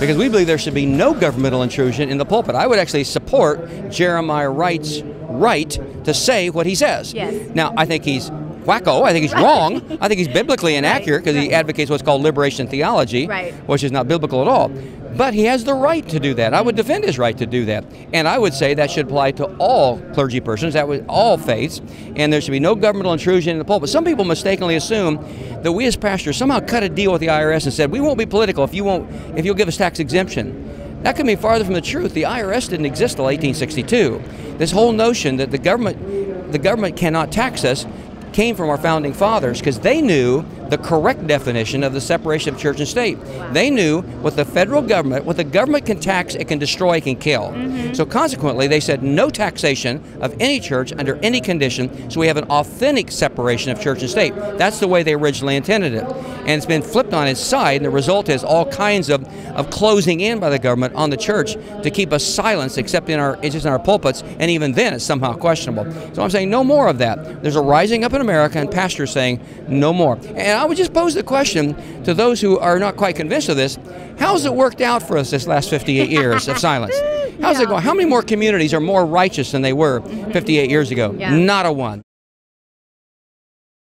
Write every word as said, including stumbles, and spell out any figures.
Because we believe there should be no governmental intrusion in the pulpit. I would actually support Jeremiah Wright's right to say what he says. Yes. Now, I think he's wacko. I think he's wrong. I think he's biblically inaccurate because right. he advocates what's called liberation theology, right. which is not biblical at all. But he has the right to do that. I would defend his right to do that. And I would say that should apply to all clergy persons, that would all faiths, and there should be no governmental intrusion in the pulpit. Some people mistakenly assume that we as pastors somehow cut a deal with the I R S and said, we won't be political if you won't, if you'll give us tax exemption. That could be farther from the truth. The I R S didn't exist till eighteen sixty-two. This whole notion that the government, the government cannot tax us came from our founding fathers because they knew the correct definition of the separation of church and state. Wow. They knew what the federal government, what the government can tax, it can destroy, it can kill. Mm-hmm. So consequently, they said no taxation of any church under any condition, so we have an authentic separation of church and state. That's the way they originally intended it. And it's been flipped on its side, and the result is all kinds of, of closing in by the government on the church to keep us silenced except in our, just in our pulpits, and even then it's somehow questionable. So I'm saying no more of that. There's a rising up in America, and pastors saying no more. And I would just pose the question to those who are not quite convinced of this, how's it worked out for us this last fifty-eight years of silence? How's yeah. it going? How many more communities are more righteous than they were fifty-eight years ago? Yeah. Not a one.